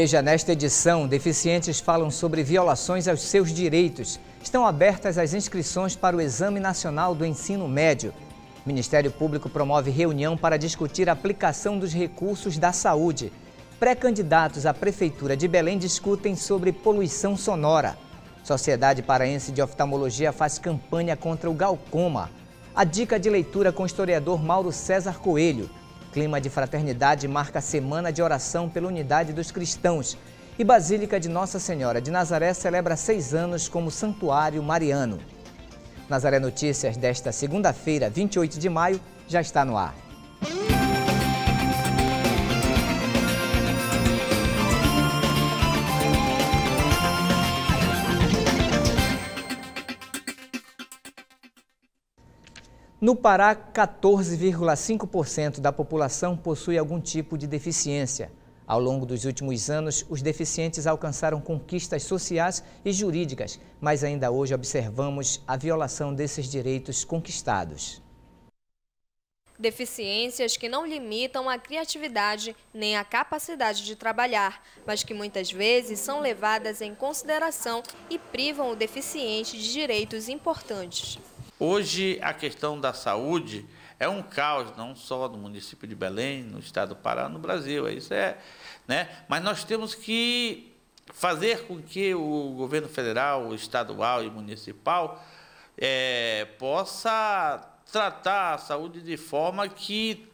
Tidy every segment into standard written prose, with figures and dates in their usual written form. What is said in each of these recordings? Veja nesta edição, deficientes falam sobre violações aos seus direitos. Estão abertas as inscrições para o Exame Nacional do Ensino Médio. O Ministério Público promove reunião para discutir a aplicação dos recursos da saúde. Pré-candidatos à Prefeitura de Belém discutem sobre poluição sonora. Sociedade Paraense de Oftalmologia faz campanha contra o glaucoma. A dica de leitura com o historiador Mauro César Coelho. Clima de fraternidade marca a semana de oração pela unidade dos cristãos. E Basílica de Nossa Senhora de Nazaré celebra 6 anos como santuário mariano. Nazaré Notícias desta segunda-feira, 28 de maio, já está no ar. No Pará, 14,5% da população possui algum tipo de deficiência. Ao longo dos últimos anos, os deficientes alcançaram conquistas sociais e jurídicas, mas ainda hoje observamos a violação desses direitos conquistados. Deficiências que não limitam a criatividade nem a capacidade de trabalhar, mas que muitas vezes são levadas em consideração e privam o deficiente de direitos importantes. Hoje, a questão da saúde é um caos, não só no município de Belém, no estado do Pará, no Brasil. Isso é, né? Mas nós temos que fazer com que o governo federal, estadual e municipal possa tratar a saúde de forma que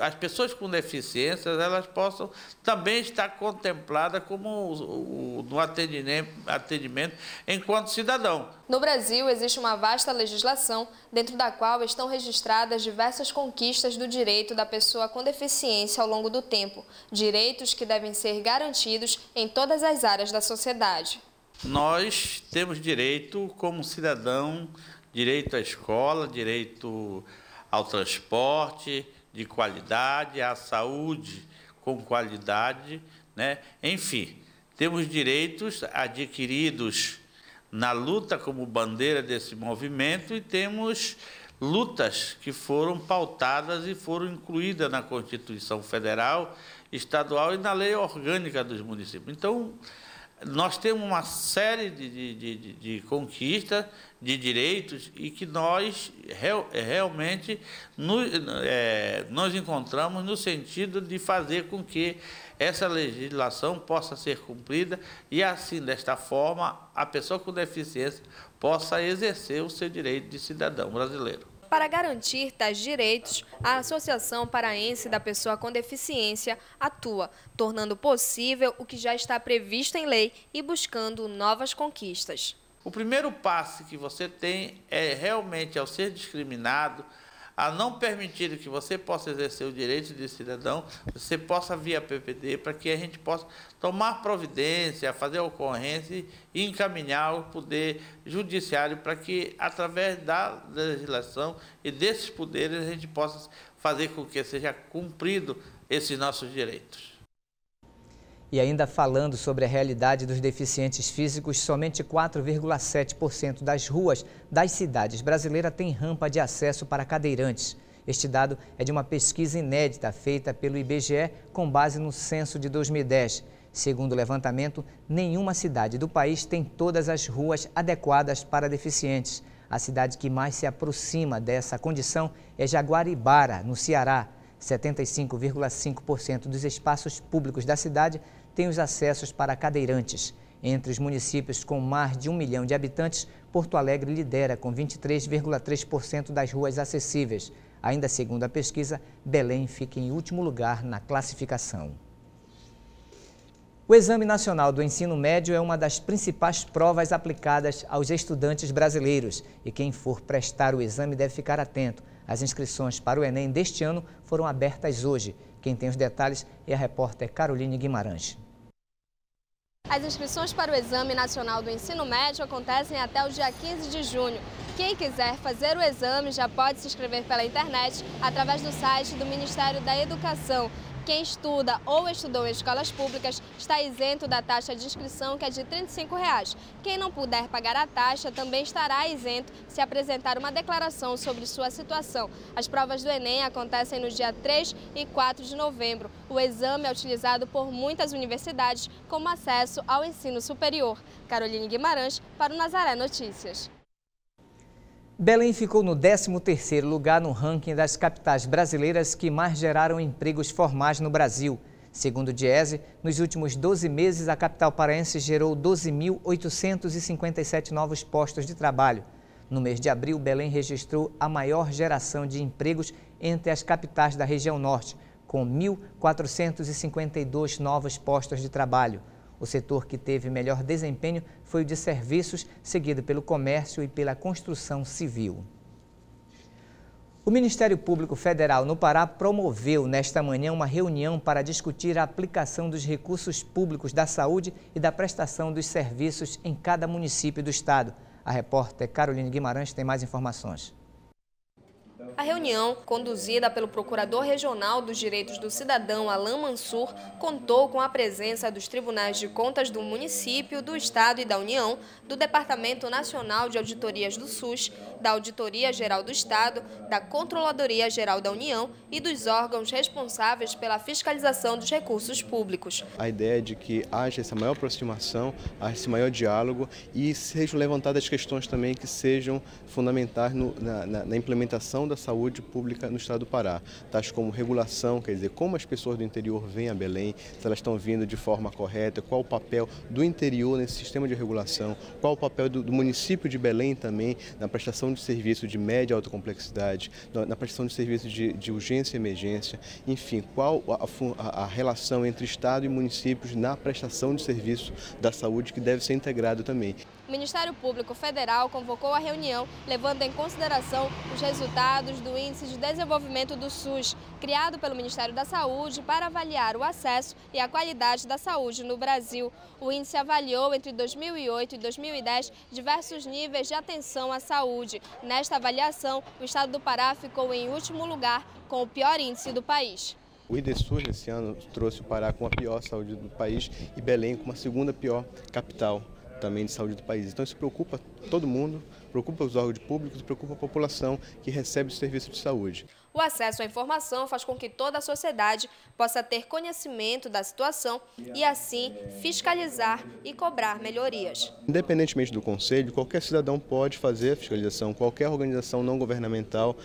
as pessoas com deficiências elas possam também estar contempladas como no atendimento enquanto cidadão. No Brasil, existe uma vasta legislação, dentro da qual estão registradas diversas conquistas do direito da pessoa com deficiência ao longo do tempo, direitos que devem ser garantidos em todas as áreas da sociedade. Nós temos direito como cidadão, direito à escola, direito ao transporte de qualidade, à saúde com qualidade, né? Enfim, temos direitos adquiridos na luta como bandeira desse movimento e temos lutas que foram pautadas e foram incluídas na Constituição Federal, Estadual e na Lei Orgânica dos Municípios. Então, nós temos uma série de conquistas, de direitos, e que nós realmente nos encontramos no sentido de fazer com que essa legislação possa ser cumprida e, assim, desta forma, a pessoa com deficiência possa exercer o seu direito de cidadão brasileiro. Para garantir tais direitos, a Associação Paraense da Pessoa com Deficiência atua, tornando possível o que já está previsto em lei e buscando novas conquistas. O primeiro passo que você tem é realmente, ao ser discriminado, a não permitir que você possa exercer o direito de cidadão, você possa vir à PPD para que a gente possa tomar providência, fazer ocorrência e encaminhar o poder judiciário para que, através da legislação e desses poderes, a gente possa fazer com que seja cumprido esses nossos direitos. E ainda falando sobre a realidade dos deficientes físicos, somente 4,7% das ruas das cidades brasileiras tem rampa de acesso para cadeirantes. Este dado é de uma pesquisa inédita feita pelo IBGE com base no censo de 2010. Segundo o levantamento, nenhuma cidade do país tem todas as ruas adequadas para deficientes. A cidade que mais se aproxima dessa condição é Jaguaribara, no Ceará. 75,5% dos espaços públicos da cidade têm os acessos para cadeirantes. Entre os municípios com mais de 1 milhão de habitantes, Porto Alegre lidera com 23,3% das ruas acessíveis. Ainda segundo a pesquisa, Belém fica em último lugar na classificação. O Exame Nacional do Ensino Médio é uma das principais provas aplicadas aos estudantes brasileiros. E quem for prestar o exame deve ficar atento. As inscrições para o ENEM deste ano foram abertas hoje. Quem tem os detalhes é a repórter Caroline Guimarães. As inscrições para o Exame Nacional do Ensino Médio acontecem até o dia 15 de junho. Quem quiser fazer o exame já pode se inscrever pela internet através do site do Ministério da Educação. Quem estuda ou estudou em escolas públicas está isento da taxa de inscrição, que é de R$ 35,00. Quem não puder pagar a taxa também estará isento se apresentar uma declaração sobre sua situação. As provas do ENEM acontecem no dia 3 e 4 de novembro. O exame é utilizado por muitas universidades como acesso ao ensino superior. Caroline Guimarães, para o Nazaré Notícias. Belém ficou no 13º lugar no ranking das capitais brasileiras que mais geraram empregos formais no Brasil. Segundo o DIEESE, nos últimos 12 meses, a capital paraense gerou 12.857 novos postos de trabalho. No mês de abril, Belém registrou a maior geração de empregos entre as capitais da região norte, com 1.452 novos postos de trabalho. O setor que teve melhor desempenho foi o de serviços, seguido pelo comércio e pela construção civil. O Ministério Público Federal no Pará promoveu nesta manhã uma reunião para discutir a aplicação dos recursos públicos da saúde e da prestação dos serviços em cada município do estado. A repórter Caroline Guimarães tem mais informações. A reunião, conduzida pelo Procurador Regional dos Direitos do Cidadão, Alan Mansur, contou com a presença dos Tribunais de Contas do Município, do Estado e da União, do Departamento Nacional de Auditorias do SUS, da Auditoria Geral do Estado, da Controladoria Geral da União e dos órgãos responsáveis pela fiscalização dos recursos públicos. A ideia é de que haja essa maior aproximação, esse maior diálogo e sejam levantadas questões também que sejam fundamentais na implementação da saúde pública no estado do Pará, tais como regulação, quer dizer, como as pessoas do interior vêm a Belém, se elas estão vindo de forma correta, qual o papel do interior nesse sistema de regulação, qual o papel do município de Belém também na prestação de serviço de média e alta complexidade, na prestação de serviço de urgência e emergência, enfim, qual a relação entre estado e municípios na prestação de serviço da saúde que deve ser integrado também. O Ministério Público Federal convocou a reunião, levando em consideração os resultados do Índice de Desenvolvimento do SUS, criado pelo Ministério da Saúde para avaliar o acesso e a qualidade da saúde no Brasil. O índice avaliou entre 2008 e 2010 diversos níveis de atenção à saúde. Nesta avaliação, o estado do Pará ficou em último lugar, com o pior índice do país. O IDSUS esse ano trouxe o Pará com a pior saúde do país e Belém com a segunda pior capital também de saúde do país. Então isso preocupa todo mundo, preocupa os órgãos públicos, preocupa a população que recebe o serviço de saúde. O acesso à informação faz com que toda a sociedade possa ter conhecimento da situação e, assim, fiscalizar e cobrar melhorias. Independentemente do conselho, qualquer cidadão pode fazer a fiscalização, qualquer organização não governamental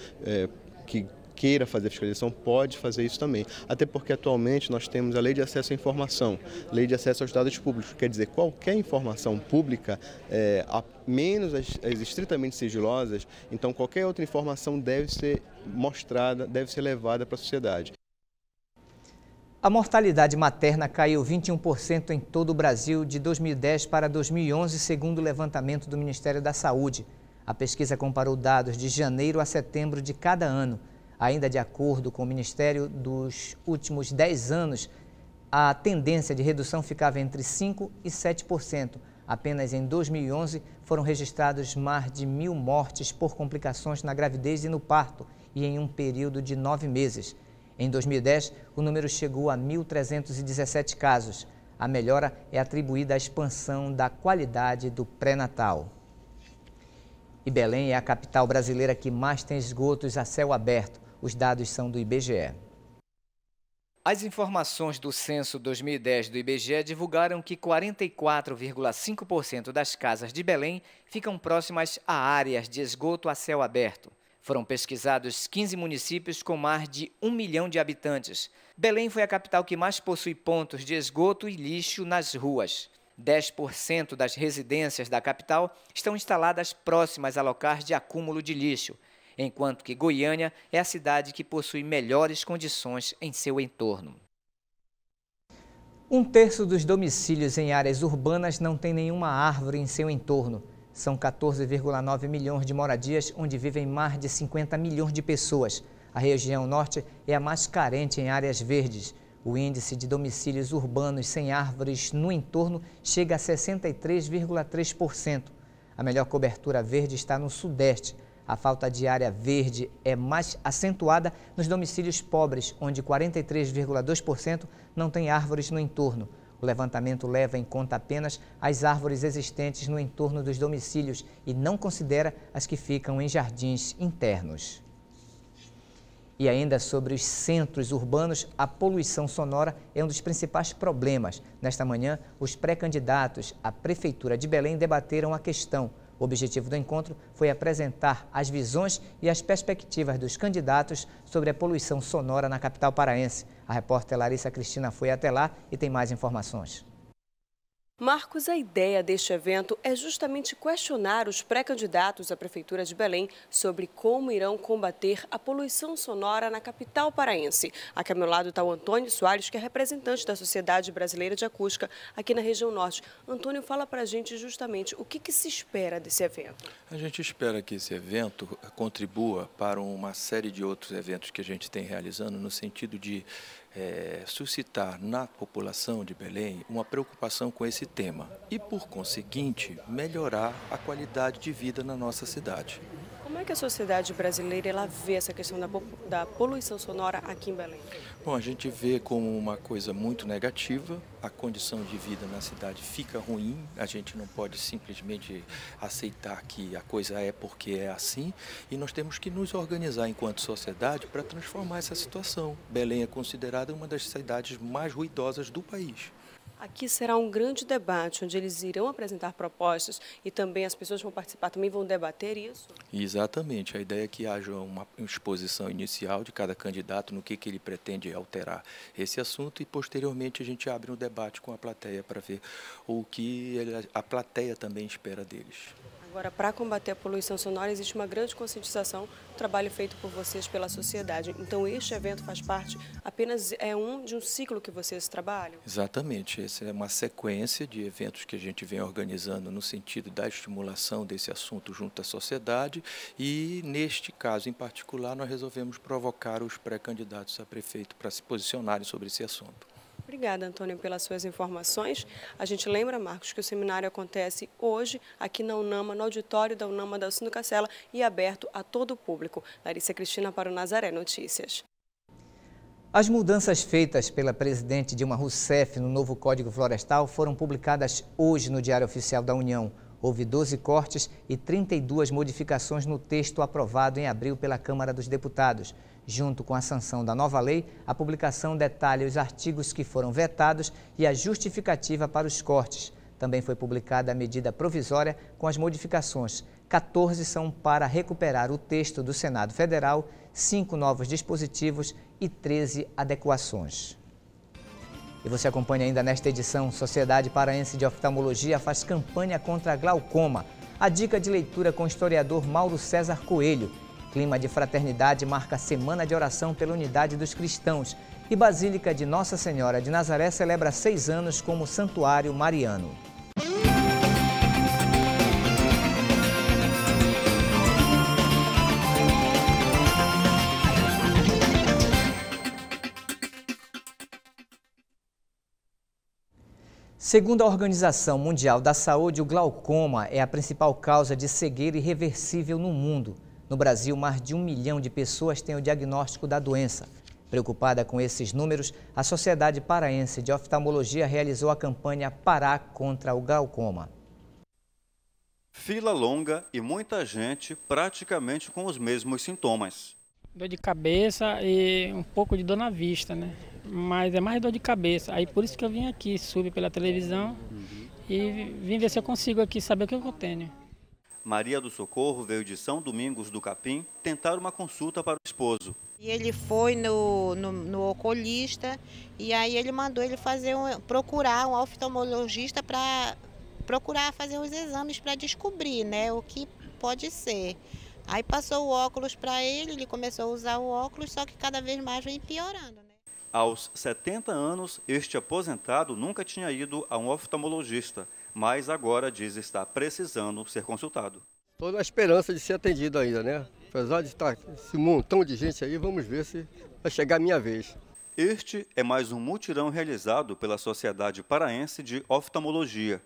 que queira fazer fiscalização, pode fazer isso também. Até porque atualmente nós temos a Lei de Acesso à Informação, Lei de Acesso aos Dados Públicos, quer dizer, qualquer informação pública, menos as estritamente sigilosas, então qualquer outra informação deve ser mostrada, deve ser levada para a sociedade. A mortalidade materna caiu 21% em todo o Brasil de 2010 para 2011, segundo o levantamento do Ministério da Saúde. A pesquisa comparou dados de janeiro a setembro de cada ano. Ainda de acordo com o Ministério, dos últimos 10 anos, a tendência de redução ficava entre 5% e 7%. Apenas em 2011 foram registrados mais de 1.000 mortes por complicações na gravidez e no parto, e em um período de 9 meses. Em 2010, o número chegou a 1.317 casos. A melhora é atribuída à expansão da qualidade do pré-natal. E Belém é a capital brasileira que mais tem esgotos a céu aberto. Os dados são do IBGE. As informações do Censo 2010 do IBGE divulgaram que 44,5% das casas de Belém ficam próximas a áreas de esgoto a céu aberto. Foram pesquisados 15 municípios com mais de 1 milhão de habitantes. Belém foi a capital que mais possui pontos de esgoto e lixo nas ruas. 10% das residências da capital estão instaladas próximas a locais de acúmulo de lixo, enquanto que Goiânia é a cidade que possui melhores condições em seu entorno. Um terço dos domicílios em áreas urbanas não tem nenhuma árvore em seu entorno. São 14,9 milhões de moradias onde vivem mais de 50 milhões de pessoas. A região norte é a mais carente em áreas verdes. O índice de domicílios urbanos sem árvores no entorno chega a 63,3%. A melhor cobertura verde está no sudeste. A falta de área verde é mais acentuada nos domicílios pobres, onde 43,2% não tem árvores no entorno. O levantamento leva em conta apenas as árvores existentes no entorno dos domicílios e não considera as que ficam em jardins internos. E ainda sobre os centros urbanos, a poluição sonora é um dos principais problemas. Nesta manhã, os pré-candidatos à Prefeitura de Belém debateram a questão. O objetivo do encontro foi apresentar as visões e as perspectivas dos candidatos sobre a poluição sonora na capital paraense. A repórter Larissa Cristina foi até lá e tem mais informações. Marcos, a ideia deste evento é justamente questionar os pré-candidatos à Prefeitura de Belém sobre como irão combater a poluição sonora na capital paraense. Aqui ao meu lado está o Antônio Soares, que é representante da Sociedade Brasileira de Acústica aqui na região norte. Antônio, fala para a gente justamente o que se espera desse evento. A gente espera que esse evento contribua para uma série de outros eventos que a gente tem realizando no sentido de suscitar na população de Belém uma preocupação com esse tema e, por conseguinte, melhorar a qualidade de vida na nossa cidade. Como é que a sociedade brasileira ela vê essa questão da poluição sonora aqui em Belém? Bom, a gente vê como uma coisa muito negativa, a condição de vida na cidade fica ruim, a gente não pode simplesmente aceitar que a coisa é porque é assim e nós temos que nos organizar enquanto sociedade para transformar essa situação. Belém é considerada uma das cidades mais ruidosas do país. Aqui será um grande debate, onde eles irão apresentar propostas e também as pessoas que vão participar também vão debater isso? Exatamente. A ideia é que haja uma exposição inicial de cada candidato no que ele pretende alterar esse assunto e, posteriormente, a gente abre um debate com a plateia para ver o que a plateia também espera deles. Agora, para combater a poluição sonora, existe uma grande conscientização, um trabalho feito por vocês pela sociedade. Então, este evento faz parte, apenas é de um ciclo que vocês trabalham? Exatamente. Essa é uma sequência de eventos que a gente vem organizando no sentido da estimulação desse assunto junto à sociedade e, neste caso em particular, nós resolvemos provocar os pré-candidatos a prefeito para se posicionarem sobre esse assunto. Obrigada, Antônio, pelas suas informações. A gente lembra, Marcos, que o seminário acontece hoje aqui na Unama, no auditório da Unama da Alcino Cacela e aberto a todo o público. Larissa Cristina para o Nazaré Notícias. As mudanças feitas pela presidente Dilma Rousseff no novo Código Florestal foram publicadas hoje no Diário Oficial da União. Houve 12 cortes e 32 modificações no texto aprovado em abril pela Câmara dos Deputados. Junto com a sanção da nova lei, a publicação detalha os artigos que foram vetados e a justificativa para os cortes. Também foi publicada a medida provisória com as modificações. 14 são para recuperar o texto do Senado Federal, 5 novos dispositivos e 13 adequações. E você acompanha ainda nesta edição, Sociedade Paraense de Oftalmologia faz campanha contra a glaucoma. A dica de leitura com o historiador Mauro César Coelho. Clima de fraternidade marca a Semana de Oração pela Unidade dos Cristãos e Basílica de Nossa Senhora de Nazaré celebra 6 anos como Santuário Mariano. Segundo a Organização Mundial da Saúde, o glaucoma é a principal causa de cegueira irreversível no mundo. No Brasil, mais de 1 milhão de pessoas têm o diagnóstico da doença. Preocupada com esses números, a Sociedade Paraense de Oftalmologia realizou a campanha Pará contra o Glaucoma. Fila longa e muita gente praticamente com os mesmos sintomas. Dor de cabeça e um pouco de dor na vista, né? Mas é mais dor de cabeça. Aí por isso que eu vim aqui, subi pela televisão e vim ver se eu consigo aqui saber o que eu tenho. Maria do Socorro veio de São Domingos do Capim tentar uma consulta para o esposo. E ele foi no oculista e aí ele mandou ele fazer procurar um oftalmologista para procurar fazer os exames para descobrir, né, o que pode ser. Aí passou o óculos para ele, ele começou a usar o óculos, só que cada vez mais vem piorando, né? Aos 70 anos, este aposentado nunca tinha ido a um oftalmologista, mas agora diz estar precisando ser consultado. Toda a esperança de ser atendido ainda, né? Apesar de estar esse montão de gente aí, vamos ver se vai chegar a minha vez. Este é mais um mutirão realizado pela Sociedade Paraense de Oftalmologia.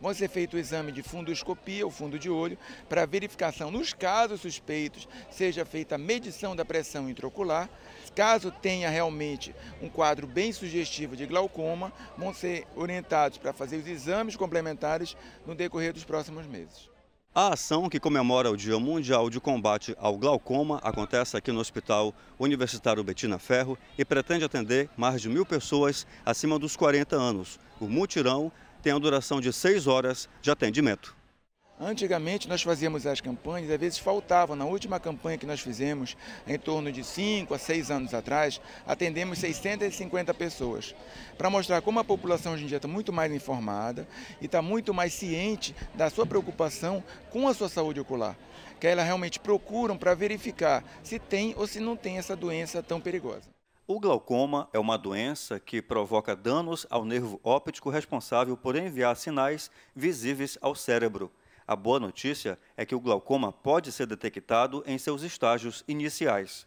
Vai ser feito o exame de fundoscopia, o fundo de olho, para verificação nos casos suspeitos, seja feita a medição da pressão intraocular. Caso tenha realmente um quadro bem sugestivo de glaucoma, vão ser orientados para fazer os exames complementares no decorrer dos próximos meses. A ação que comemora o Dia Mundial de Combate ao Glaucoma acontece aqui no Hospital Universitário Betina Ferro e pretende atender mais de 1.000 pessoas acima dos 40 anos. O mutirão tem a duração de 6 horas de atendimento. Antigamente nós fazíamos as campanhas, às vezes faltavam. Na última campanha que nós fizemos, em torno de 5 a 6 anos atrás, atendemos 650 pessoas. Para mostrar como a população hoje em dia está muito mais informada e está muito mais ciente da sua preocupação com a sua saúde ocular. Que elas realmente procuram para verificar se tem ou se não tem essa doença tão perigosa. O glaucoma é uma doença que provoca danos ao nervo óptico responsável por enviar sinais visíveis ao cérebro. A boa notícia é que o glaucoma pode ser detectado em seus estágios iniciais.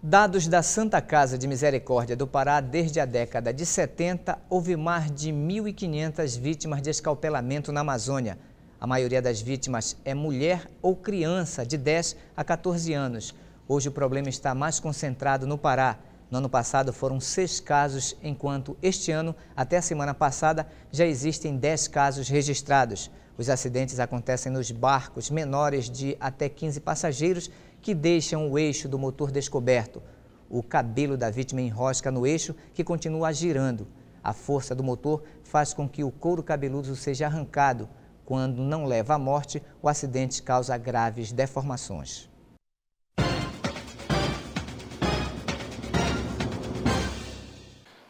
Dados da Santa Casa de Misericórdia do Pará, desde a década de 70, houve mais de 1.500 vítimas de escalpelamento na Amazônia. A maioria das vítimas é mulher ou criança de 10 a 14 anos. Hoje o problema está mais concentrado no Pará. No ano passado foram 6 casos, enquanto este ano, até a semana passada, já existem 10 casos registrados. Os acidentes acontecem nos barcos menores de até 15 passageiros que deixam o eixo do motor descoberto. O cabelo da vítima enrosca no eixo, que continua girando. A força do motor faz com que o couro cabeludo seja arrancado. Quando não leva à morte, o acidente causa graves deformações.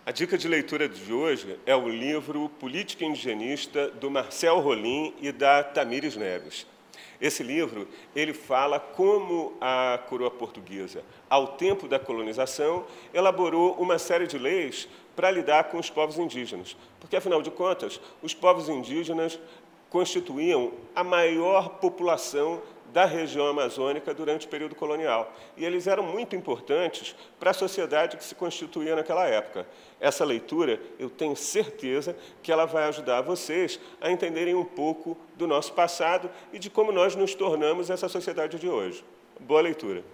A dica de leitura de hoje é o livro Política Indigenista, do Marcel Rolim e da Tamires Neves. Esse livro, ele fala como a coroa portuguesa, ao tempo da colonização, elaborou uma série de leis para lidar com os povos indígenas. Porque, afinal de contas, os povos indígenas constituíam a maior população da região amazônica durante o período colonial. E eles eram muito importantes para a sociedade que se constituía naquela época. Essa leitura, eu tenho certeza que ela vai ajudar vocês a entenderem um pouco do nosso passado e de como nós nos tornamos essa sociedade de hoje. Boa leitura!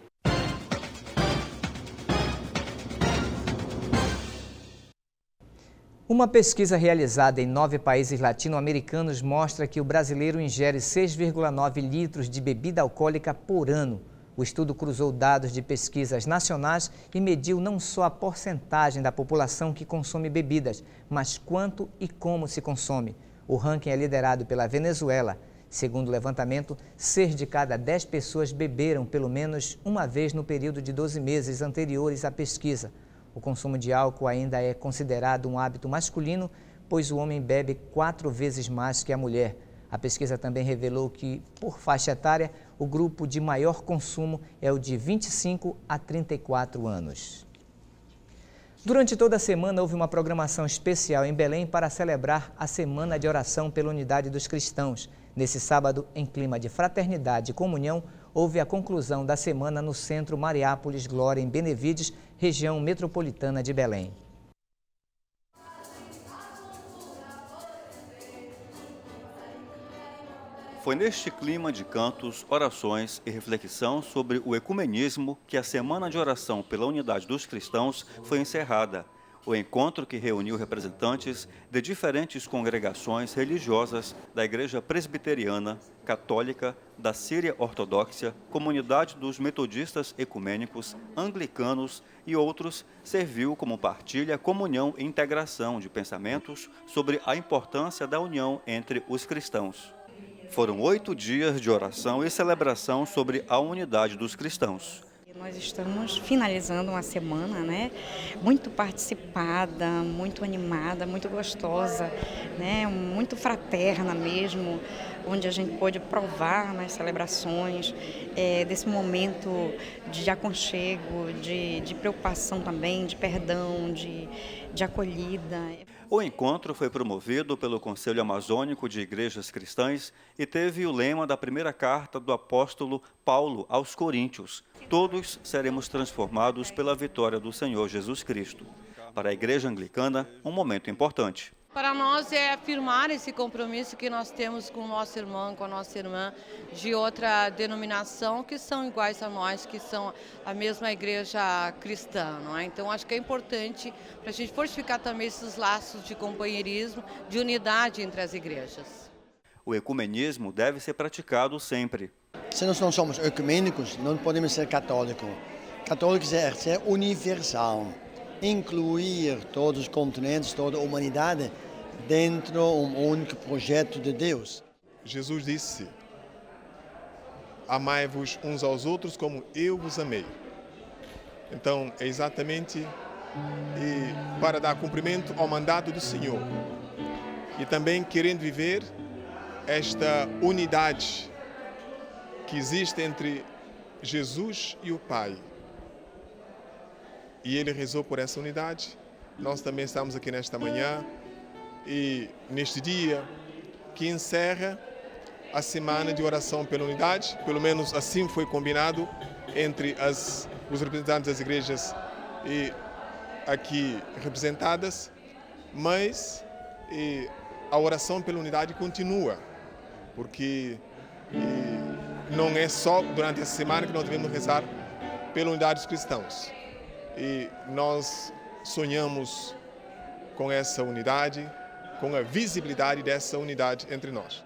Uma pesquisa realizada em 9 países latino-americanos mostra que o brasileiro ingere 6,9 litros de bebida alcoólica por ano. O estudo cruzou dados de pesquisas nacionais e mediu não só a porcentagem da população que consome bebidas, mas quanto e como se consome. O ranking é liderado pela Venezuela. Segundo o levantamento, 6 de cada 10 pessoas beberam pelo menos uma vez no período de 12 meses anteriores à pesquisa. O consumo de álcool ainda é considerado um hábito masculino, pois o homem bebe 4 vezes mais que a mulher. A pesquisa também revelou que, por faixa etária, o grupo de maior consumo é o de 25 a 34 anos. Durante toda a semana, houve uma programação especial em Belém para celebrar a Semana de Oração pela Unidade dos Cristãos. Nesse sábado, em clima de fraternidade e comunhão, houve a conclusão da semana no Centro Mariápolis Glória, em Benevides, região metropolitana de Belém. Foi neste clima de cantos, orações e reflexão sobre o ecumenismo que a Semana de Oração pela Unidade dos Cristãos foi encerrada. O encontro, que reuniu representantes de diferentes congregações religiosas da Igreja Presbiteriana, Católica, da Síria Ortodoxa, Comunidade dos Metodistas Ecumênicos, Anglicanos e outros, serviu como partilha, comunhão e integração de pensamentos sobre a importância da união entre os cristãos. Foram 8 dias de oração e celebração sobre a unidade dos cristãos. Nós estamos finalizando uma semana, né, muito participada, muito animada, muito gostosa, né, muito fraterna mesmo, onde a gente pôde provar nas celebrações desse momento de aconchego, de preocupação também, de perdão, de acolhida. O encontro foi promovido pelo Conselho Amazônico de Igrejas Cristãs e teve o lema da primeira carta do apóstolo Paulo aos Coríntios: todos seremos transformados pela vitória do Senhor Jesus Cristo. Para a Igreja Anglicana, um momento importante. Para nós é afirmar esse compromisso que nós temos com o nosso irmão, com a nossa irmã de outra denominação que são iguais a nós, que são a mesma igreja cristã, não é? Então acho que é importante para a gente fortificar também esses laços de companheirismo, de unidade entre as igrejas. O ecumenismo deve ser praticado sempre. Se nós não somos ecumênicos, não podemos ser católicos. Católicos é ser universal. Incluir todos os continentes, toda a humanidade dentro de um único projeto de Deus. Jesus disse, amai-vos uns aos outros como eu vos amei. Então, é exatamente para dar cumprimento ao mandato do Senhor. E também querendo viver esta unidade que existe entre Jesus e o Pai. E ele rezou por essa unidade. Nós também estamos aqui nesta manhã e neste dia que encerra a semana de oração pela unidade. Pelo menos assim foi combinado entre os representantes das igrejas e aqui representadas. Mas a oração pela unidade continua, porque não é só durante essa semana que nós devemos rezar pela unidade dos cristãos. E nós sonhamos com essa unidade, com a visibilidade dessa unidade entre nós.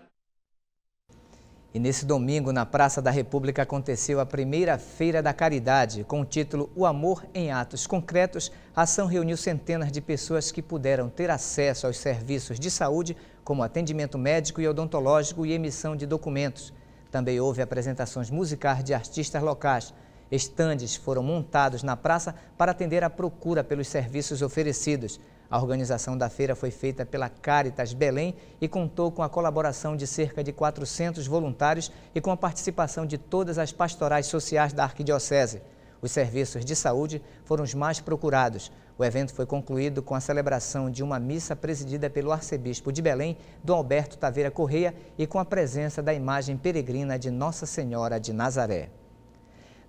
E nesse domingo, na Praça da República, aconteceu a primeira Feira da Caridade, com o título O Amor em Atos Concretos. A ação reuniu centenas de pessoas que puderam ter acesso aos serviços de saúde, como atendimento médico e odontológico e emissão de documentos. Também houve apresentações musicais de artistas locais. Estandes foram montados na praça para atender à procura pelos serviços oferecidos. A organização da feira foi feita pela Caritas Belém e contou com a colaboração de cerca de 400 voluntários e com a participação de todas as pastorais sociais da arquidiocese. Os serviços de saúde foram os mais procurados. O evento foi concluído com a celebração de uma missa presidida pelo arcebispo de Belém, Dom Alberto Taveira Correia, e com a presença da imagem peregrina de Nossa Senhora de Nazaré.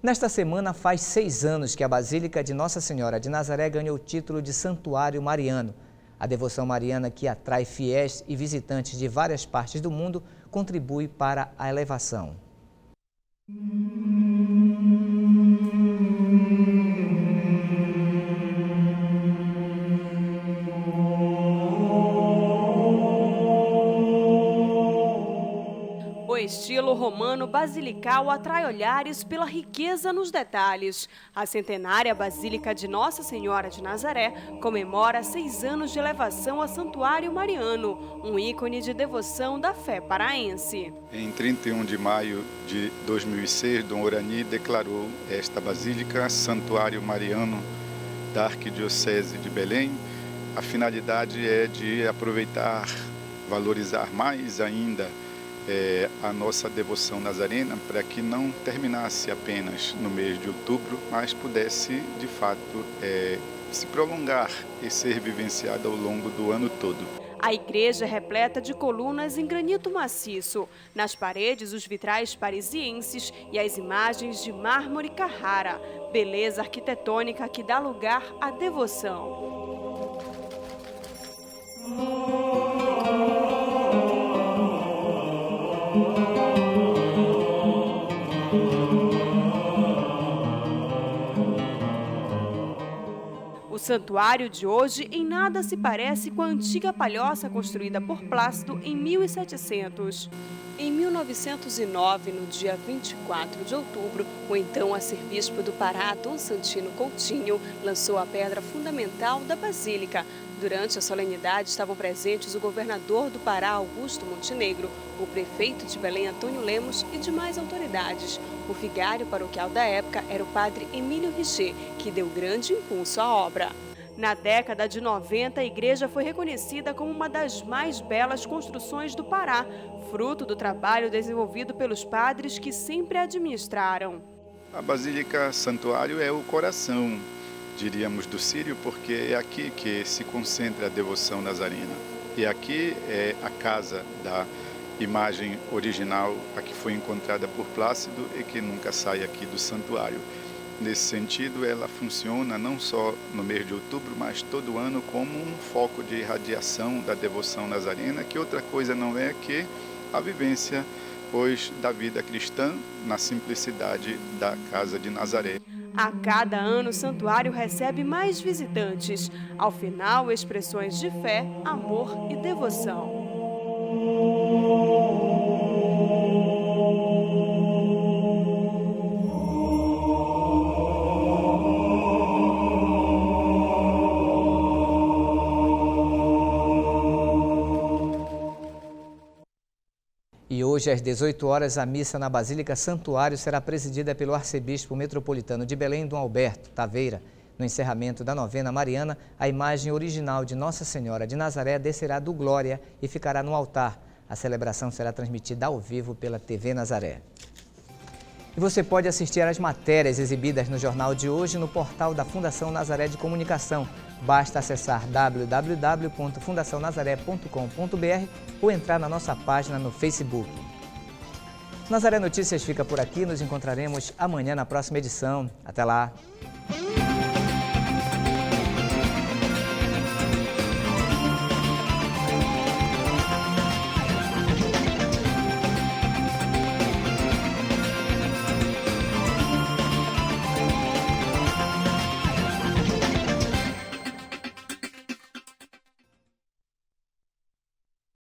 Nesta semana, faz 6 anos que a Basílica de Nossa Senhora de Nazaré ganhou o título de Santuário Mariano. A devoção mariana, que atrai fiéis e visitantes de várias partes do mundo, contribui para a elevação. O estilo romano basilical atrai olhares pela riqueza nos detalhes. A centenária Basílica de Nossa Senhora de Nazaré comemora 6 anos de elevação a Santuário Mariano, um ícone de devoção da fé paraense. Em 31 de maio de 2006, Dom Uraní declarou esta Basílica Santuário Mariano da Arquidiocese de Belém. A finalidade é de aproveitar, valorizar mais ainda a nossa devoção nazarena, para que não terminasse apenas no mês de outubro, mas pudesse, de fato, se prolongar e ser vivenciada ao longo do ano todo. A igreja é repleta de colunas em granito maciço. Nas paredes, os vitrais parisienses e as imagens de mármore Carrara. Beleza arquitetônica que dá lugar à devoção. O santuário de hoje em nada se parece com a antiga palhoça construída por Plácido em 1700. Em 1909, no dia 24 de outubro, o então arcebispo do Pará, Dom Santino Coutinho, lançou a pedra fundamental da Basílica. Durante a solenidade estavam presentes o governador do Pará, Augusto Montenegro, o prefeito de Belém, Antônio Lemos, e demais autoridades. O vigário paroquial da época era o padre Emílio Richer, que deu grande impulso à obra. Na década de 90, a igreja foi reconhecida como uma das mais belas construções do Pará, fruto do trabalho desenvolvido pelos padres que sempre administraram. A Basílica Santuário é o coração, diríamos, do Sírio, porque é aqui que se concentra a devoção nazarena. E aqui é a casa da imagem original, a que foi encontrada por Plácido e que nunca sai aqui do santuário. Nesse sentido, ela funciona não só no mês de outubro, mas todo ano como um foco de irradiação da devoção nazarena, que outra coisa não é que a vivência, pois, da vida cristã na simplicidade da Casa de Nazaré. A cada ano, o santuário recebe mais visitantes. Ao final, expressões de fé, amor e devoção. E hoje, às 18 horas, a missa na Basílica Santuário será presidida pelo arcebispo metropolitano de Belém, Dom Alberto Taveira. No encerramento da novena mariana, a imagem original de Nossa Senhora de Nazaré descerá do Glória e ficará no altar. A celebração será transmitida ao vivo pela TV Nazaré. E você pode assistir às matérias exibidas no jornal de hoje no portal da Fundação Nazaré de Comunicação. Basta acessar www.fundacionazaré.com.br ou entrar na nossa página no Facebook. Nazaré Notícias fica por aqui. Nos encontraremos amanhã na próxima edição. Até lá!